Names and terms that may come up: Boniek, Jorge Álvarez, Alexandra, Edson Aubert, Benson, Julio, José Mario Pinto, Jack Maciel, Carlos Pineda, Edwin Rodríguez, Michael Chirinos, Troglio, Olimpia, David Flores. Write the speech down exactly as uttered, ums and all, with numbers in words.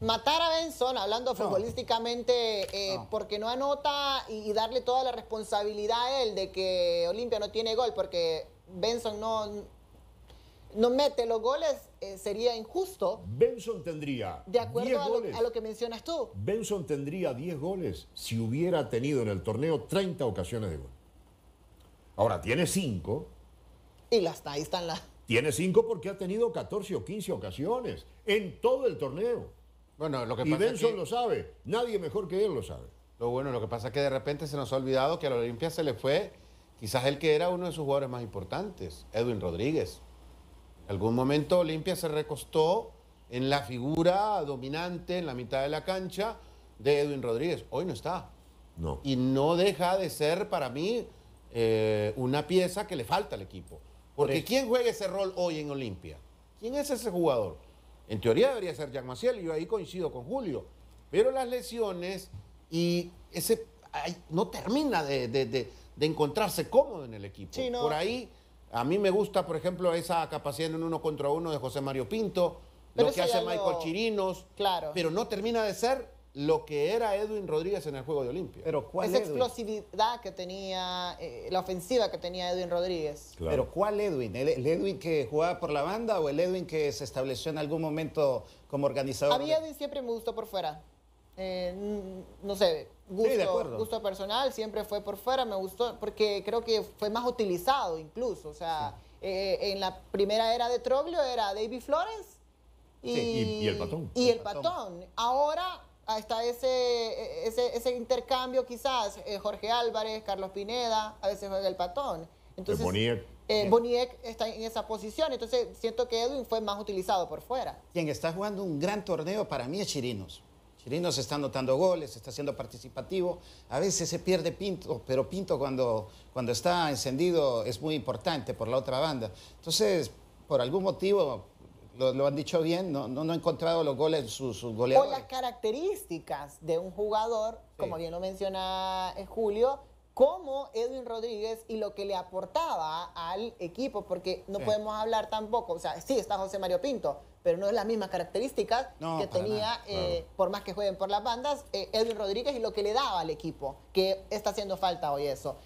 Matar a Benson, hablando no. futbolísticamente, eh, no. porque no anota y, y darle toda la responsabilidad a él de que Olimpia no tiene gol, porque Benson no, no mete los goles, eh, sería injusto. Benson tendría De acuerdo a lo, a lo que mencionas tú. Benson tendría diez goles si hubiera tenido en el torneo treinta ocasiones de gol. Ahora, tiene cinco. Y las, ahí están las... Tiene cinco porque ha tenido catorce o quince ocasiones en todo el torneo. Bueno, lo que pasa y Benson es que... lo sabe, nadie mejor que él lo sabe. Lo bueno, lo que pasa es que de repente se nos ha olvidado que a la Olimpia se le fue quizás el que era uno de sus jugadores más importantes, Edwin Rodríguez. En algún momento Olimpia se recostó en la figura dominante en la mitad de la cancha de Edwin Rodríguez. Hoy no está. No. Y no deja de ser para mí eh, una pieza que le falta al equipo. Porque ¿quién juega ese rol hoy en Olimpia? ¿Quién es ese jugador? En teoría debería ser Jack Maciel, y yo ahí coincido con Julio. Pero las lesiones y ese ay, no termina de, de, de, de encontrarse cómodo en el equipo. Sí, no. Por ahí, a mí me gusta, por ejemplo, esa capacidad en uno contra uno de José Mario Pinto, pero lo que hace Michael lo... Chirinos, claro. pero no termina de ser lo que era Edwin Rodríguez en el juego de Olimpia. Pero ¿cuál Esa Edwin? explosividad que tenía, eh, la ofensiva que tenía Edwin Rodríguez. Claro. Pero ¿cuál Edwin? ¿El, ¿El Edwin que jugaba por la banda o el Edwin que se estableció en algún momento como organizador? A mí Edwin siempre me gustó por fuera. Eh, no sé, gusto, sí, de acuerdo. gusto personal, siempre fue por fuera, me gustó, porque creo que fue más utilizado incluso. O sea, sí. eh, en la primera era de Troglio era David Flores y, sí, y, y el patón. Y el, el patón. patón. Ahora... Hasta ese, ese, ese intercambio quizás, eh, Jorge Álvarez, Carlos Pineda, a veces juega el patón. Entonces, Boniek. Eh, Boniek está en esa posición, entonces siento que Edwin fue más utilizado por fuera. Quien está jugando un gran torneo para mí es Chirinos. Chirinos está anotando goles, está siendo participativo. A veces se pierde Pinto, pero Pinto cuando, cuando está encendido es muy importante por la otra banda. Entonces, por algún motivo... Lo, lo han dicho bien, no, no, no he encontrado los goles, sus su goleadores. O las características de un jugador, sí. como bien lo menciona Julio, como Edwin Rodríguez y lo que le aportaba al equipo, porque no sí. podemos hablar tampoco, o sea, sí está José Mario Pinto, pero no es las mismas características no, que tenía, eh, no. por más que jueguen por las bandas, eh, Edwin Rodríguez y lo que le daba al equipo, que está haciendo falta hoy eso.